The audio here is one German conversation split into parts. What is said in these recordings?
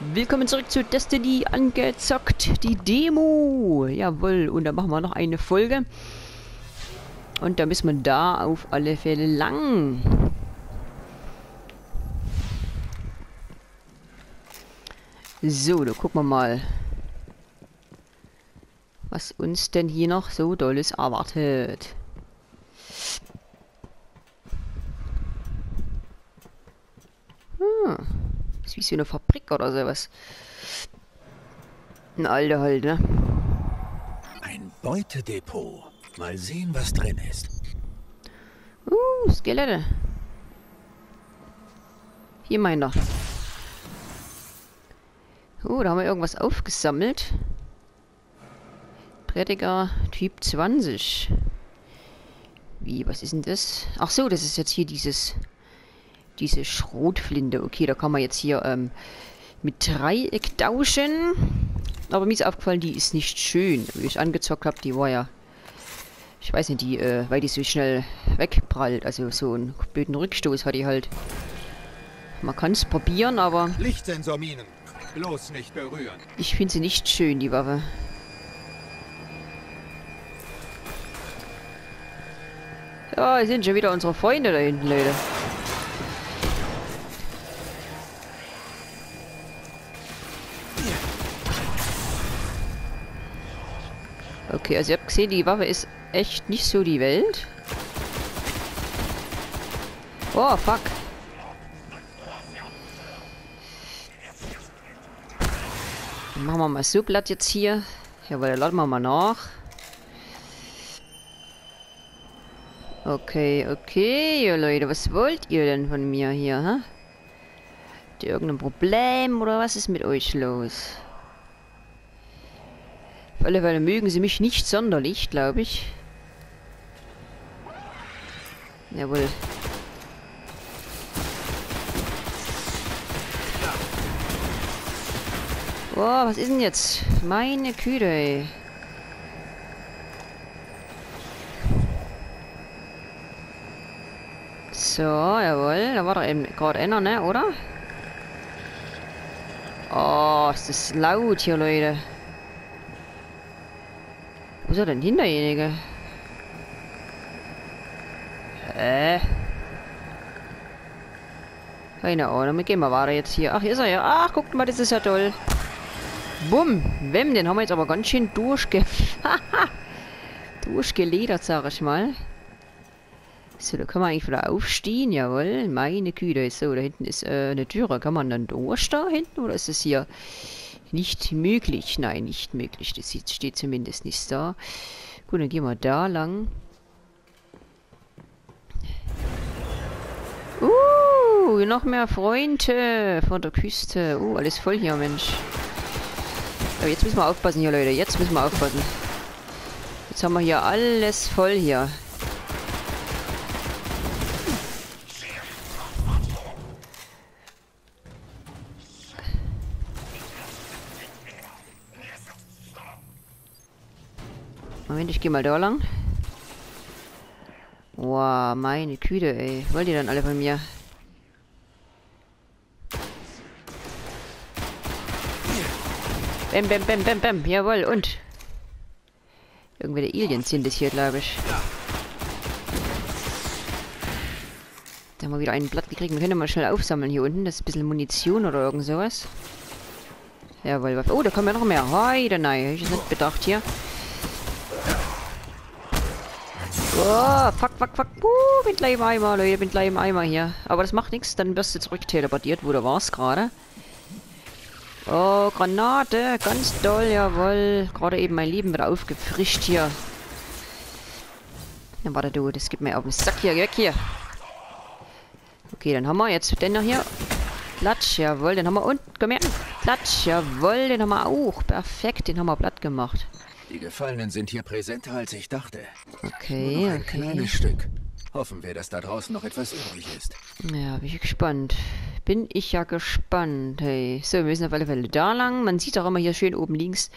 Willkommen zurück zu Destiny, angezockt, die Demo. Jawohl, und da machen wir noch eine Folge. Und da müssen wir da auf alle Fälle lang. So, da gucken wir mal, was uns denn hier noch so Tolles erwartet. Das ist wie so eine Fabrik oder sowas. Ein alter halt, ne? Ein Beutedepot. Mal sehen, was drin ist. Skelette. Hier mein doch. Da haben wir irgendwas aufgesammelt. Prediger Typ 20. Wie, was ist denn das? Ach so, das ist jetzt hier diese Schrotflinte. Okay, da kann man jetzt hier mit Dreieck tauschen. Aber mir ist aufgefallen, die ist nicht schön. Wie ich angezockt habe, die war ja... Ich weiß nicht, weil die so schnell wegprallt. Also so einen blöden Rückstoß hat die halt. Man kann es probieren, aber... Lichtsensorminen. Bloß nicht berühren. Ich finde sie nicht schön, die Waffe. Ja, sind schon wieder unsere Freunde da hinten, Leute. Okay, also ihr habt gesehen, die Waffe ist echt nicht so die Welt. Oh, fuck. Dann machen wir mal so glatt jetzt hier. Jawohl, laden wir mal nach. Okay, ja, Leute, was wollt ihr denn von mir hier, hä? Habt ihr irgendein Problem oder was ist mit euch los? Auf alle Fälle mögen sie mich nicht sonderlich, glaube ich. Jawohl. Oh, was ist denn jetzt? Meine Güte, ey. So, jawohl. Da war doch eben gerade einer, ne, oder? Oh, ist das laut hier, Leute. Wo ist er denn hin, derjenige? Keine Ahnung, gehen wir weiter jetzt hier. Ach, hier ist er ja. Ach, guckt mal, das ist ja toll. Bumm. Wem, den haben wir jetzt aber ganz schön durchgeledert, sag ich mal. So, da können wir eigentlich wieder aufstehen, jawohl. Meine Güte. So, da hinten ist eine Türe. Kann man dann durch da hinten? Oder ist es hier... Nicht möglich. Nein, nicht möglich. Das steht zumindest nicht da. Gut, dann gehen wir da lang. Noch mehr Freunde von der Küste. Alles voll hier, Mensch. Aber jetzt müssen wir aufpassen hier, Leute. Jetzt müssen wir aufpassen. Jetzt haben wir hier alles voll hier. Moment, ich gehe mal da lang. Wow, meine Güte, ey. Wollt ihr dann alle von mir? Bäm, bäm, bäm, bäm, bäm. Jawohl, und? Irgendwelche Aliens sind es hier, glaube ich. Da haben wir wieder ein Blatt gekriegt. Wir können mal schnell aufsammeln hier unten. Das ist ein bisschen Munition oder irgend sowas. Jawohl. Oh, da kommen ja noch mehr. Heute, nein. Habe ich das nicht bedacht hier. Oh, fuck, fuck, fuck. Bin gleich im Eimer, Leute. Bin gleich im Eimer hier. Aber das macht nichts. Dann wirst du zurückteleportiert. Wo du warst gerade. Oh, Granate. Ganz toll, jawohl. Gerade eben mein Leben wieder aufgefrischt hier. Dann warte du. Das gibt mir auf den Sack hier. Weg hier. Okay, dann haben wir jetzt den noch hier. Platsch, jawohl. Den haben wir. Und, komm her. Platsch, jawohl. Den haben wir auch. Perfekt. Den haben wir platt gemacht. Die Gefallenen sind hier präsenter, als ich dachte. Okay, nur noch ein kleines Stück. Hoffen wir, dass da draußen noch etwas übrig ist. Ja, bin ich gespannt. Bin ich ja gespannt, hey. So, wir müssen auf alle Fälle da lang. Man sieht auch immer hier schön oben links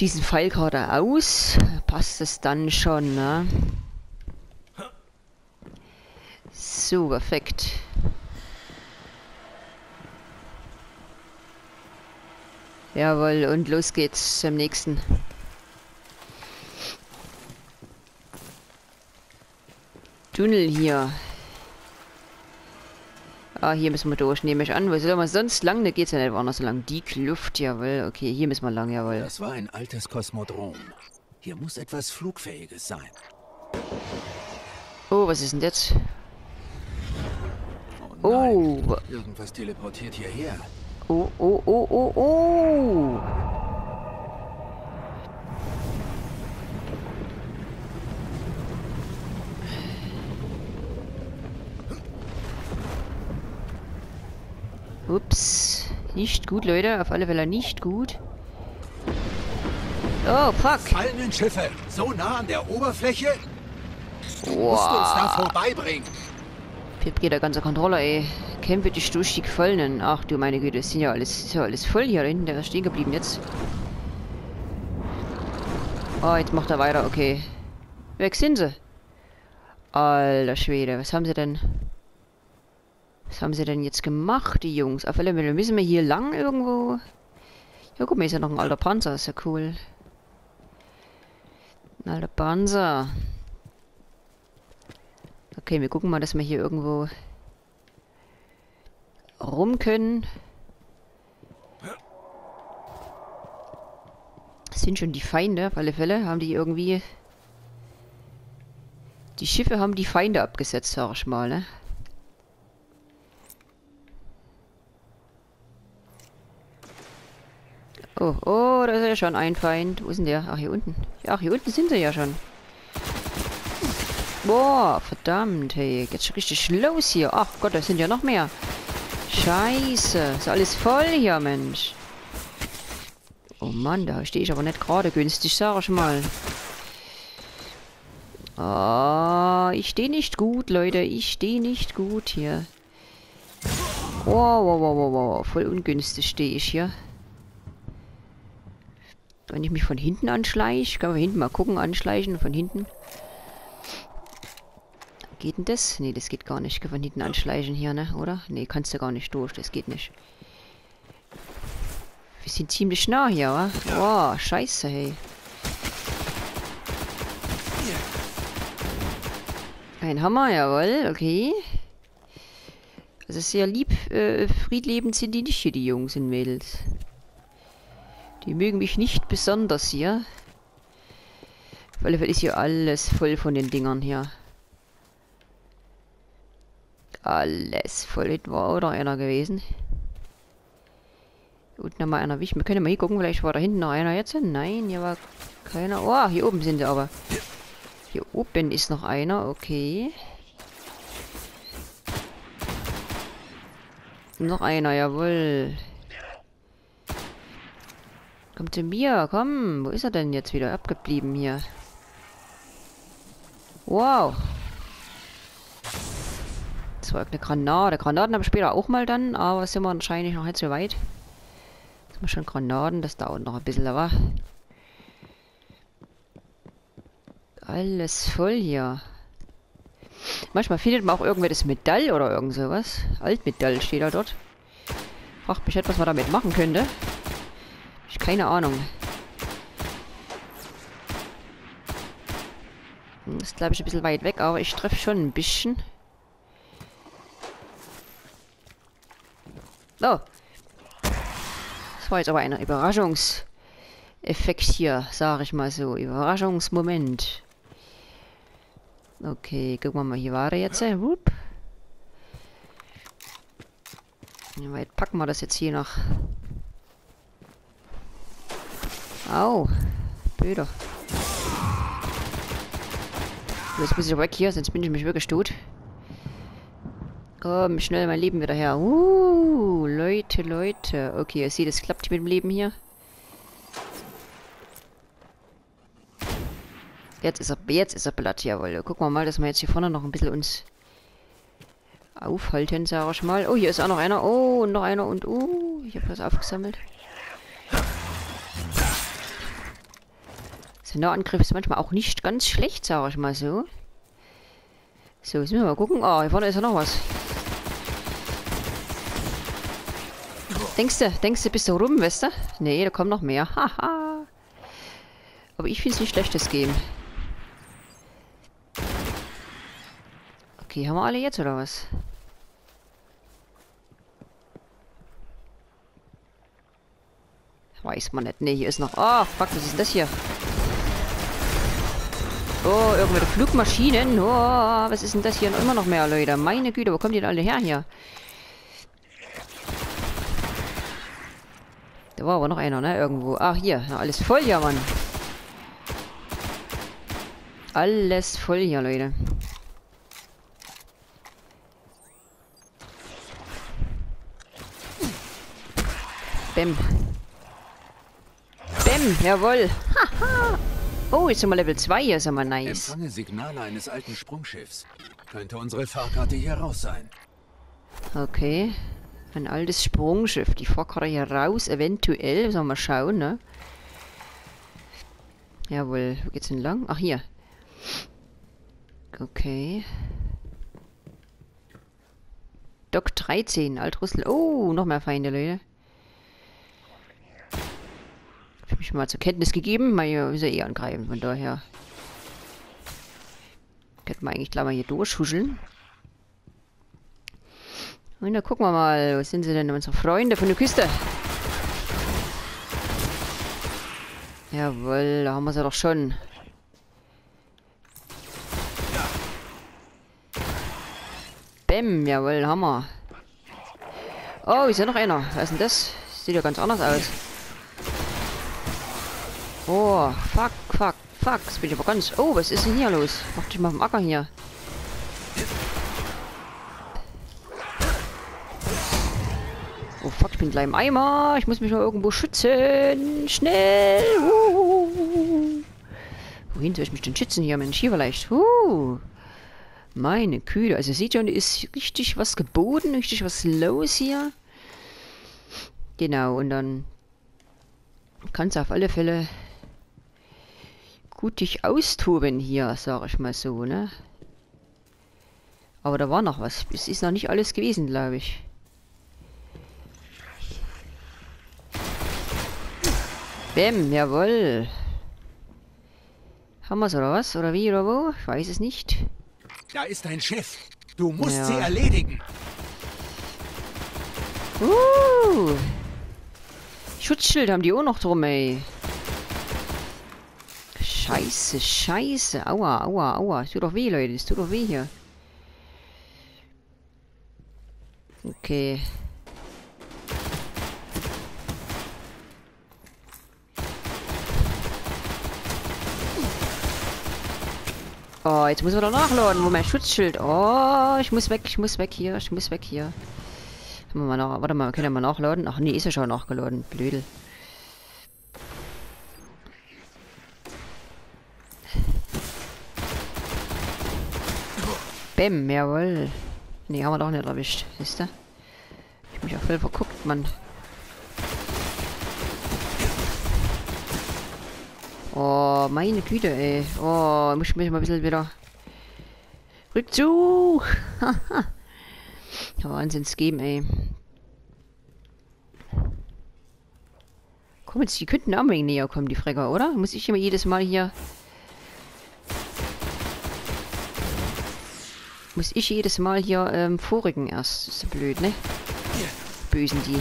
diesen Pfeil gerade aus. Passt es dann schon, ne? So, perfekt. Jawohl, und los geht's zum nächsten. Tunnel hier. Ah, hier müssen wir durch, nehme ich an. Wo soll man sonst lang? Da geht's ja nicht woanders lang. Die Kluft, jawohl. Okay, hier müssen wir lang, jawohl. Das war ein altes Kosmodrom. Hier muss etwas Flugfähiges sein. Oh, was ist denn jetzt? Oh! Nein. Irgendwas teleportiert hierher. Oh, oh, oh, oh, oh! Ups. Nicht gut, Leute. Auf alle Fälle nicht gut. Oh, fuck. Fallenden Schiffe. So nah an der Oberfläche. Wow. Musst uns da vorbeibringen. Pip geht der ganze Controller, ey. Kämpfe dich durch die Gefallenen. Ach du meine Güte, das sind ja alles voll hier hinten. Der ist stehen geblieben jetzt. Oh, jetzt macht er weiter. Okay. Weg sind sie. Alter Schwede, was haben sie denn? Was haben sie denn jetzt gemacht, die Jungs? Auf alle Fälle müssen wir hier lang irgendwo. Ja, guck mal, ist ja noch ein alter Panzer, ist ja cool. Ein alter Panzer. Okay, wir gucken mal, dass wir hier irgendwo rum können. Das sind schon die Feinde, auf alle Fälle. Haben die irgendwie. Die Schiffe haben die Feinde abgesetzt, sag ich mal, ne? Oh, oh, da ist ja schon ein Feind. Wo ist denn der? Ach, hier unten. Ach, hier unten sind sie ja schon. Boah, verdammt, hey. Geht's schon richtig los hier. Ach Gott, da sind ja noch mehr. Scheiße. Ist alles voll hier, Mensch. Oh Mann, da stehe ich aber nicht gerade günstig, sag ich mal. Ah, ich stehe nicht gut, Leute. Ich stehe nicht gut hier. Wow, wow, wow, wow, wow. Voll ungünstig stehe ich hier. Wenn ich mich von hinten anschleiche, kann man hinten mal gucken, anschleichen, von hinten. Geht denn das? Ne, das geht gar nicht. Ich kann von hinten anschleichen hier, ne, oder? Ne, kannst du gar nicht durch, das geht nicht. Wir sind ziemlich nah hier, wa? Boah, scheiße, hey. Ein Hammer, jawohl, okay. Also sehr lieb, friedlebend sind die nicht hier, die Jungs und Mädels. Die mögen mich nicht besonders hier. Auf alle Fälle ist hier alles voll von den Dingern hier. Alles voll. War auch noch einer gewesen. Unten haben wir einer erwischt. Wir können mal hier gucken, vielleicht war da hinten noch einer jetzt. Nein, hier war keiner. Oh, hier oben sind sie aber. Hier oben ist noch einer, okay. Noch einer, jawohl. Komm zu mir, komm. Wo ist er denn jetzt wieder abgeblieben hier? Wow. Das war eine Granate. Granaten habe ich später auch mal dann, aber sind wir wahrscheinlich noch nicht so weit. Jetzt haben wir schon Granaten, das dauert noch ein bisschen, aber. Alles voll hier. Manchmal findet man auch irgendwelches Metall oder irgend sowas. Altmetall steht da dort. Fragt mich nicht, was man damit machen könnte. Keine Ahnung. Das ist, glaube ich, ein bisschen weit weg, aber ich treffe schon ein bisschen. So. Das war jetzt aber ein Überraschungseffekt hier, sage ich mal so. Überraschungsmoment. Okay, gucken wir mal hier weiter jetzt. Wupp. Wie weit packen wir das jetzt hier noch? Au, Böder. Jetzt muss ich weg hier, sonst bin ich mich wirklich tot. Komm, schnell mein Leben wieder her. Leute, Leute. Okay, ihr seht, es klappt mit dem Leben hier. Jetzt ist er platt, jawohl. Gucken wir mal, dass wir jetzt hier vorne noch ein bisschen uns aufhalten, sag ich mal. Oh, hier ist auch noch einer. Oh, und noch einer und oh, ich habe was aufgesammelt. Der Nahangriff ist manchmal auch nicht ganz schlecht, sage ich mal so. So, jetzt müssen wir mal gucken. Ah, hier vorne ist ja noch was. Denkst du, bist du rum, weißt du? Nee, da kommt noch mehr. Haha. Aber ich finde es nicht schlecht, das Game. Okay, haben wir alle jetzt, oder was? Weiß man nicht. Ne, hier ist noch... Oh, fuck, was ist das hier? Oh, irgendwelche Flugmaschinen. Oh, was ist denn das hier? Und immer noch mehr, Leute. Meine Güte, wo kommen die denn alle her hier? Da war aber noch einer, ne? Irgendwo. Ach, hier. Na, alles voll hier, Mann. Alles voll hier, Leute. Bäm. Bäm, jawohl. Haha. Oh, jetzt sind wir Level 2 hier, ist aber nice. Empfange Signale eines alten Sprungschiffs. Könnte unsere Fahrkarte hier raus sein. Okay. Ein altes Sprungschiff. Die Fahrkarte hier raus, eventuell. Sollen wir mal schauen, ne? Jawohl. Wo geht's denn lang? Ach, hier. Okay. Dock 13, Alt-Russel. Oh, noch mehr Feinde, Leute. Ich habe mich mal zur Kenntnis gegeben, weil wir sie eh angreifen, von daher. Könnten wir eigentlich gleich mal hier durchhuscheln. Und da gucken wir mal, wo sind sie denn, unsere Freunde von der Küste? Jawohl, da haben wir sie doch schon. Bäm, jawohl, Hammer. Oh, ist ja noch einer. Was ist denn das? Sieht ja ganz anders aus. Oh, fuck, fuck, fuck. Das bin ich aber ganz... Oh, was ist denn hier los? Mach dich mal auf dem Acker hier. Oh, fuck, ich bin gleich im Eimer. Ich muss mich mal irgendwo schützen. Schnell. Wohin soll ich mich denn schützen hier? Mensch, hier vielleicht. Meine Güte, also seht ihr, da ist richtig was geboten, richtig was los hier. Genau, und dann kannst du auf alle Fälle gut dich austoben hier, sag ich mal so, ne? Aber da war noch was. Es ist noch nicht alles gewesen, glaube ich. Bäm, jawohl. Haben wir's oder was? Oder wie oder wo? Ich weiß es nicht. Da ist ein Schiff. Du musst sie erledigen. Schutzschild haben die auch noch drum, ey. Scheiße, scheiße. Aua, aua, aua. Es tut doch weh, Leute. Es tut doch weh hier. Okay. Oh, jetzt müssen wir doch nachladen. Wo mein Schutzschild? Oh, ich muss weg hier, ich muss weg hier. Mal nach, warte mal, können wir mal nachladen? Ach nee, ist ja schon nachgeladen. Blödel. Bäm, jawohl. Nee, haben wir doch nicht erwischt. Siehst du? Ich hab mich auch voll verguckt, Mann. Oh, meine Güte, ey. Oh, muss ich mich mal ein bisschen wieder... Rückzug! Haha. Wahnsinns-Game, ey. Komm jetzt, die könnten auch mal näher kommen, die Frecker, oder? Muss ich immer jedes Mal hier... Muss ich jedes Mal hier vorrücken erst. Ist so blöd, ne? Bösen die.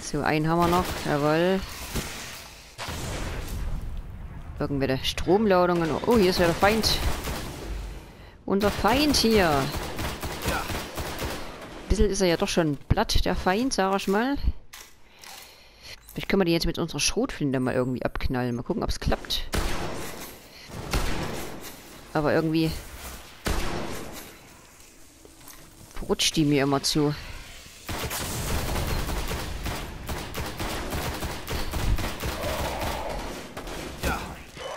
So, einen haben wir noch. Jawohl. Irgendwelche Stromladungen. Oh, hier ist wieder der Feind. Unser Feind hier. Ein bisschen ist er ja doch schon platt, der Feind, sag ich mal. Vielleicht können wir den jetzt mit unserer Schrotflinte mal irgendwie abknallen. Mal gucken, ob es klappt. Aber irgendwie rutscht die mir immer zu.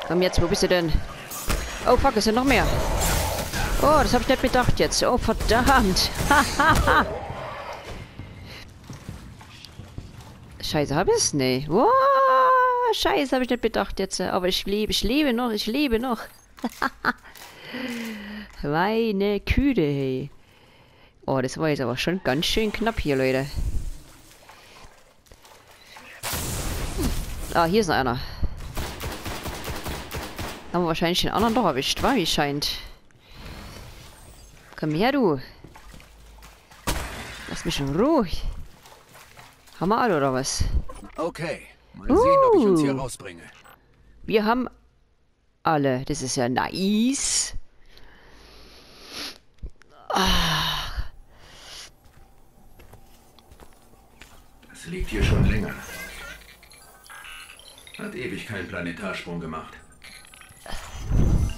Komm jetzt, wo bist du denn? Oh fuck, es sind noch mehr. Oh, das habe ich nicht bedacht jetzt. Oh verdammt. Scheiße, hab ich's? Nee. Oh, Scheiße, habe ich nicht bedacht jetzt. Aber ich lebe noch. Meine Güte, hey. Oh, das war jetzt aber schon ganz schön knapp hier, Leute. Ah, hier ist noch einer. Haben wir wahrscheinlich den anderen doch erwischt, war wie scheint. Komm her, du. Lass mich in Ruhe. Hammer alle, oder was? Okay. Mal sehen, ob ich uns hier rausbringe. Wir haben alle. Das ist ja nice. Ah. Das liegt hier schon länger. Hat ewig keinen Planetarsprung gemacht.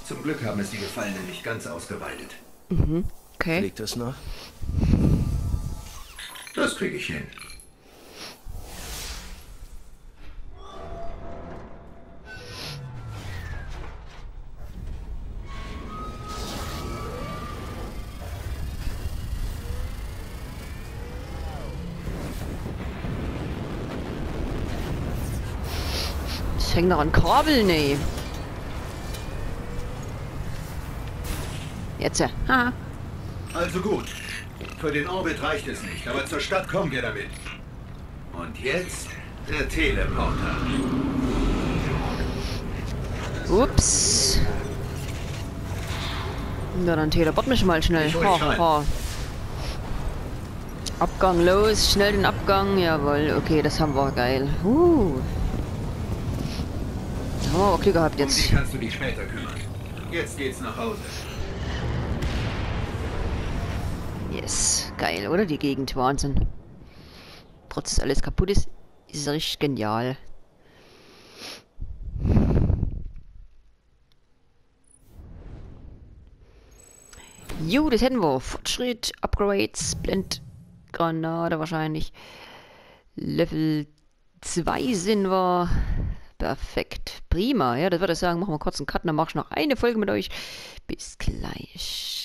Zum Glück haben es die Gefallenen nicht ganz ausgeweidet. Mhm. Okay. Liegt das noch? Das kriege ich hin. Das hängt noch an Korbeln, ey. Jetzt, ha. Also gut. Für den Orbit reicht es nicht, aber zur Stadt kommen wir damit. Und jetzt der Teleporter. Ups. Na dann teleport mich mal schnell. Abgang los, schnell den Abgang. Jawohl, okay, das haben wir. Geil. Da haben wir aber Glück gehabt jetzt. Um die kannst du dich später kümmern. Jetzt geht's nach Hause. Yes. Geil, oder? Die Gegend. Wahnsinn. Trotz dass alles kaputt ist, ist es richtig genial. Jo, das hätten wir. Fortschritt, Upgrades, Blendgranate wahrscheinlich. Level 2 sind wir. Perfekt. Prima. Ja, das würde ich sagen. Machen wir kurz einen Cut, dann mache ich noch eine Folge mit euch. Bis gleich.